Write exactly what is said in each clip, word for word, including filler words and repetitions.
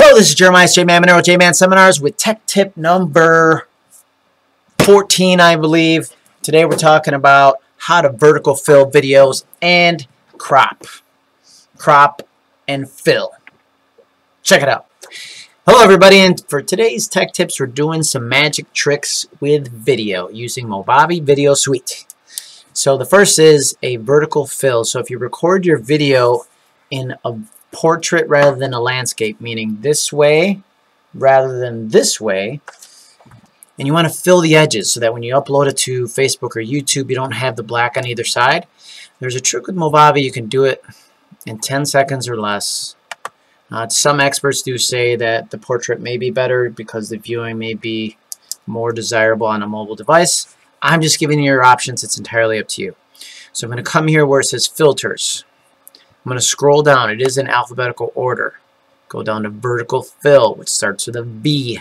Hello, this is Jeremias JMan Maneiro, JMan Seminars with tech tip number fourteen, I believe. Today we're talking about how to vertical fill videos and crop. Crop and fill. Check it out. Hello everybody, and for today's tech tips we're doing some magic tricks with video using Movavi Video Suite. So the first is a vertical fill. So if you record your video in a portrait rather than a landscape, meaning this way rather than this way, and you want to fill the edges so that when you upload it to Facebook or YouTube you don't have the black on either side. There's a trick with Movavi. You can do it in ten seconds or less. Uh, some experts do say that the portrait may be better because the viewing may be more desirable on a mobile device. I'm just giving you your options. It's entirely up to you. So I'm going to come here where it says filters. I'm going to scroll down. It is in alphabetical order. Go down to vertical fill, which starts with a V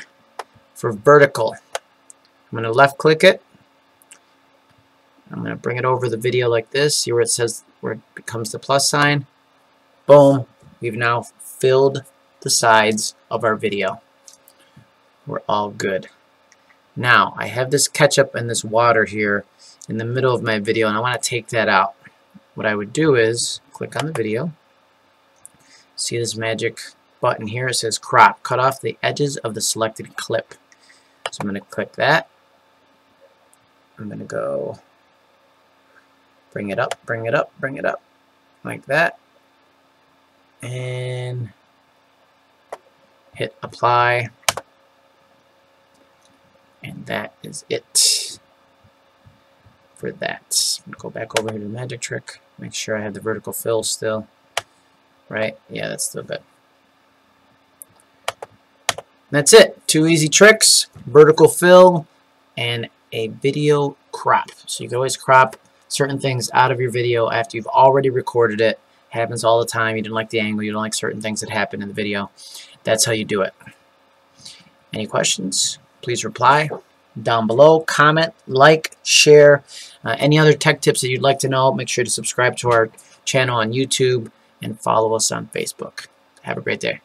for vertical. I'm going to left click it. I'm going to bring it over the video like this. See where it says, where it becomes the plus sign. Boom. We've now filled the sides of our video. We're all good. Now, I have this ketchup and this water here in the middle of my video, and I want to take that out. What I would do is click on the video. See this magic button here? It says crop. Cut off the edges of the selected clip. So I'm going to click that. I'm going to go bring it up, bring it up, bring it up like that. And hit apply. And that is it for that. I'm going to go back over here to the magic trick. Make sure I have the vertical fill still. Right? Yeah, that's still good. That's it. Two easy tricks. Vertical fill and a video crop. So you can always crop certain things out of your video after you've already recorded it. Happens all the time. You didn't like the angle. You don't like certain things that happen in the video. That's how you do it. Any questions? Please reply down below. Comment, like, share. Uh, any other tech tips that you'd like to know, make sure to subscribe to our channel on YouTube and follow us on Facebook. Have a great day.